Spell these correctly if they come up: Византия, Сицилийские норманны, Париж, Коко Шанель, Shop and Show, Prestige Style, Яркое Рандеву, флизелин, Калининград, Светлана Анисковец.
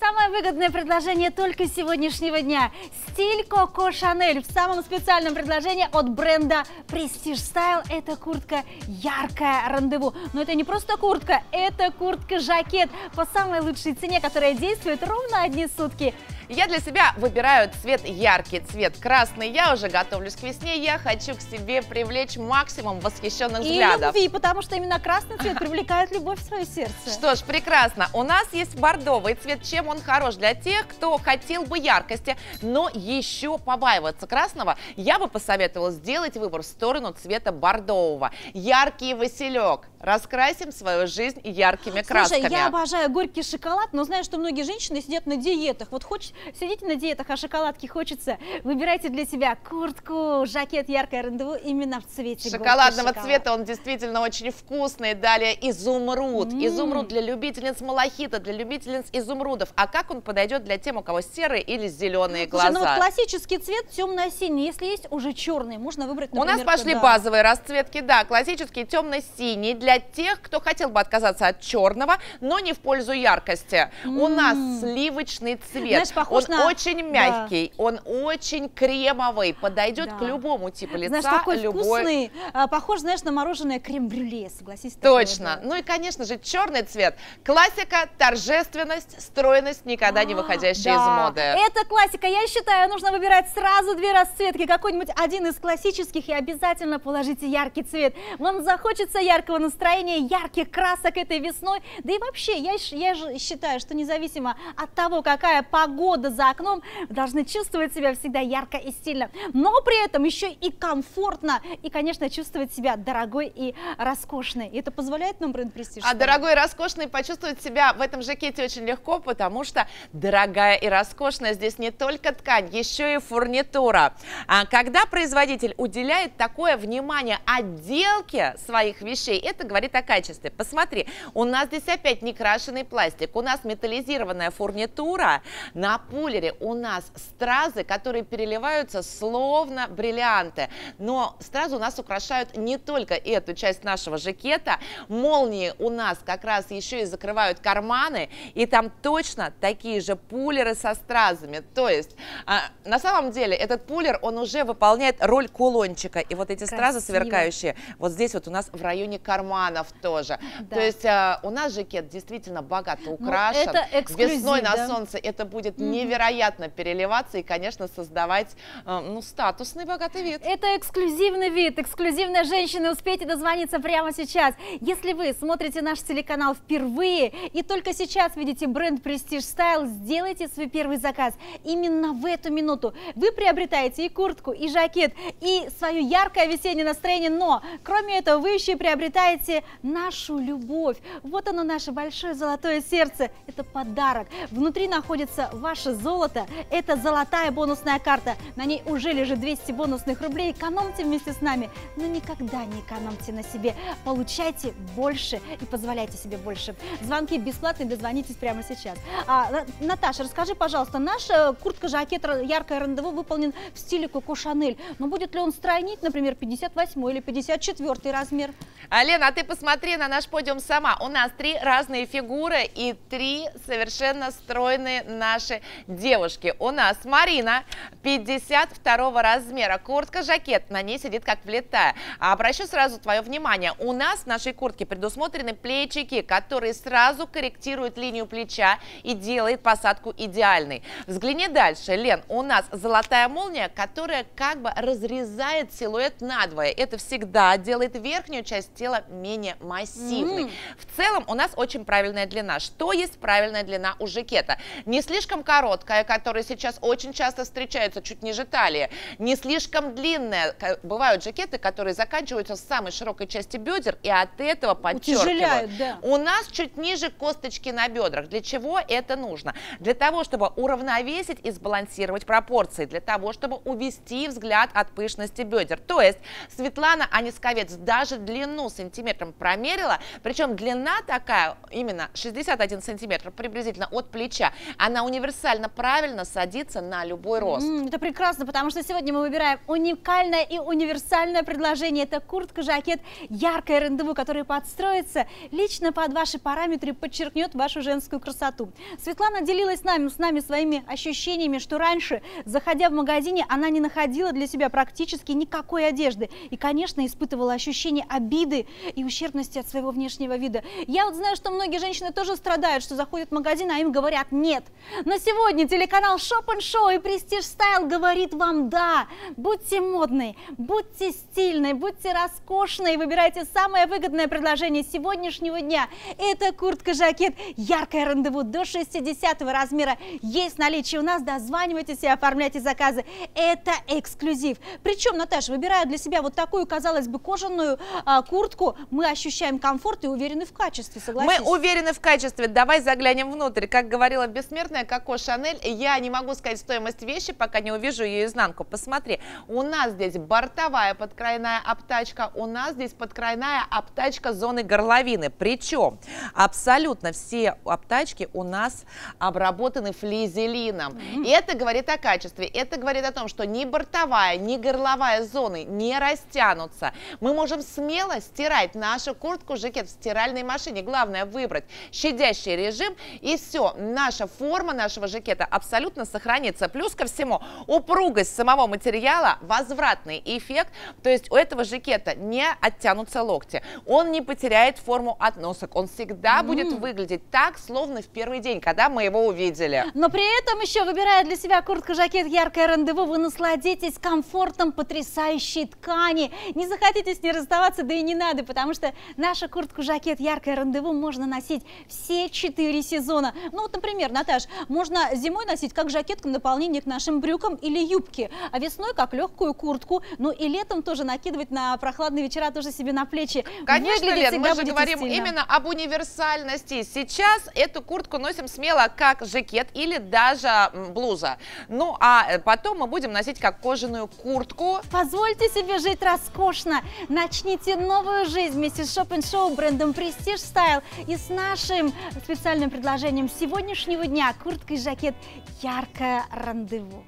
Самое выгодное предложение только сегодняшнего дня. Стиль Коко Шанель в самом специальном предложении от бренда Prestige Style. Это куртка яркая рандеву. Но это не просто куртка, это куртка-жакет по самой лучшей цене, которая действует ровно одни сутки. Я для себя выбираю цвет яркий, цвет красный. Я уже готовлюсь к весне, я хочу к себе привлечь максимум восхищенных взглядов. И любви, потому что именно красный цвет привлекает любовь в свое сердце. Что ж, прекрасно. У нас есть бордовый цвет. Чем он хорош? Для тех, кто хотел бы яркости, но еще побаиваться красного, я бы посоветовала сделать выбор в сторону цвета бордового. Яркий василек. Раскрасим свою жизнь яркими красками. Слушай, я обожаю горький шоколад, но знаю, что многие женщины сидят на диетах. Вот сидите на диетах, а шоколадки хочется. Выбирайте для себя куртку, жакет, яркое рандеву именно в цвете шоколадного цвета. Он действительно очень вкусный. Далее изумруд. Изумруд для любительниц малахита, для любительниц изумрудов. А как он подойдет для тем, у кого серые или зеленые глаза? Слушай, ну вот классический цвет темно-синий. Если есть уже черный, можно выбрать, например, у нас пошли базовые расцветки, да. Классический темно-синий для тех, кто хотел бы отказаться от черного, но не в пользу яркости. У нас сливочный цвет. Знаешь, он очень мягкий, он очень кремовый, подойдет к любому типу лица. Знаешь, такой вкусный, похож, знаешь, на мороженое крем-брюле, согласись. Точно. Ну и, конечно же, черный цвет. Классика, торжественность, стройность, никогда не выходящая из моды. Это классика. Я считаю, нужно выбирать сразу две расцветки, какой-нибудь один из классических, и обязательно положите яркий цвет. Вам захочется яркого настроения, ярких красок этой весной. Да и вообще, я считаю, что независимо от того, какая погода за окном, должны чувствовать себя всегда ярко и стильно, но при этом еще и комфортно, и, конечно, чувствовать себя дорогой и роскошной. И это позволяет нам бренд Prestige. А дорогой и роскошной почувствовать себя в этом жакете очень легко, потому что дорогая и роскошная здесь не только ткань, еще и фурнитура. А когда производитель уделяет такое внимание отделке своих вещей, это говорит о качестве. Посмотри, у нас здесь опять не крашеный пластик, у нас металлизированная фурнитура. На пулере у нас стразы, которые переливаются словно бриллианты. Но стразы у нас украшают не только эту часть нашего жакета. Молнии у нас как раз еще и закрывают карманы. И там точно такие же пулеры со стразами. То есть, на самом деле, этот пулер, он уже выполняет роль кулончика. И вот эти стразы сверкающие, вот здесь вот у нас в районе карманов тоже. Да. То есть, у нас жакет действительно богато украшен. Ну, это весной на солнце это будет невероятно переливаться и, конечно, создавать статусный богатый вид. Это эксклюзивный вид, эксклюзивная женщина. Успейте дозвониться прямо сейчас. Если вы смотрите наш телеканал впервые и только сейчас видите бренд Prestige Style, сделайте свой первый заказ. Именно в эту минуту вы приобретаете и куртку, и жакет, и свое яркое весеннее настроение, но кроме этого вы еще и приобретаете нашу любовь. Вот оно, наше большое золотое сердце. Это подарок. Внутри находится ваше золото. Это золотая бонусная карта. На ней уже лежит 200 бонусных рублей. Экономьте вместе с нами, но никогда не экономьте на себе. Получайте больше и позволяйте себе больше. Звонки бесплатные, дозвонитесь прямо сейчас. Наташа, расскажи, пожалуйста, наша куртка-жакет яркое рандеву выполнен в стиле Коко Шанель. Но будет ли он странить, например, 58 или 54 размер? Лена, а ты посмотри на наш подиум сама. У нас три разные фигуры и три совершенно стройные наши девушки. У нас Марина 52 размера, куртка-жакет, на ней сидит как влетая. Обращу сразу твое внимание, у нас в нашей куртке предусмотрены плечики, которые сразу корректируют линию плеча и делают посадку идеальной. Взгляни дальше, Лен, у нас золотая молния, которая как бы разрезает силуэт надвое. Это всегда делает верхнюю часть тела менее массивной. В целом у нас очень правильная длина. Что есть правильная длина у жакета? Не слишком короткая, которая сейчас очень часто встречается чуть ниже талии, не слишком длинная. Бывают жакеты, которые заканчиваются с самой широкой части бедер и от этого подчеркивают. Да. У нас чуть ниже косточки на бедрах. Для чего это нужно? Для того, чтобы уравновесить и сбалансировать пропорции, для того, чтобы увести взгляд от пышности бедер. То есть Светлана Анисковец даже длину сантиметра сантиметром промерила, причем длина такая, именно 61 сантиметр приблизительно от плеча, она универсально правильно садится на любой рост. Это прекрасно, потому что сегодня мы выбираем уникальное и универсальное предложение. Это куртка, жакет, яркое рендеву, которое подстроится лично под ваши параметры и подчеркнет вашу женскую красоту. Светлана делилась с нами своими ощущениями, что раньше, заходя в магазине, она не находила для себя практически никакой одежды. И, конечно, испытывала ощущение обиды и ущербности от своего внешнего вида. Я вот знаю, что многие женщины тоже страдают, что заходят в магазин, а им говорят «нет». Но сегодня телеканал Shop and Show и Prestige Style говорит вам «да». Будьте модной, будьте стильной, будьте роскошной, выбирайте самое выгодное предложение сегодняшнего дня. Это куртка-жакет, яркое рандеву до 60 размера. Есть наличие у нас, дозванивайтесь и оформляйте заказы. Это эксклюзив. Причем, Наташа, выбирая для себя вот такую, казалось бы, кожаную куртку, мы ощущаем комфорт и уверены в качестве, согласись? Мы уверены в качестве. Давай заглянем внутрь. Как говорила бессмертная Коко Шанель, я не могу сказать стоимость вещи, пока не увижу ее изнанку. Посмотри, у нас здесь бортовая подкрайная обтачка, у нас здесь подкрайная обтачка зоны горловины. Причем абсолютно все обтачки у нас обработаны флизелином. И это говорит о качестве, это говорит о том, что ни бортовая, ни горловая зоны не растянутся. Мы можем смело стирать нашу куртку-жакет в стиральной машине. Главное выбрать щадящий режим, и все, наша форма нашего жакета абсолютно сохранится. Плюс ко всему упругость самого материала, возвратный эффект, то есть у этого жакета не оттянутся локти, он не потеряет форму от носок, он всегда будет выглядеть так, словно в первый день, когда мы его увидели. Но при этом еще, выбирая для себя куртку-жакет яркое рандеву, вы насладитесь комфортом потрясающей ткани. Не захотите с ней расставаться, да и не надо, потому что наша куртку-жакет яркое рандеву можно носить все 4 сезона. Ну вот, например, Наташ, можно зимой носить как жакетку дополнение к нашим брюкам или юбке, а весной как легкую куртку, ну и летом тоже накидывать на прохладные вечера тоже себе на плечи. Конечно, Лен, мы же говорим именно об универсальности. Сейчас эту куртку носим смело как жакет или даже блуза. Ну а потом мы будем носить как кожаную куртку. Позвольте себе жить роскошно. Начните новую жизнь вместе с Shop and Show, брендом Prestige Style и с нашим специальным предложением сегодняшнего дня. Куртка и жакет яркое рандеву.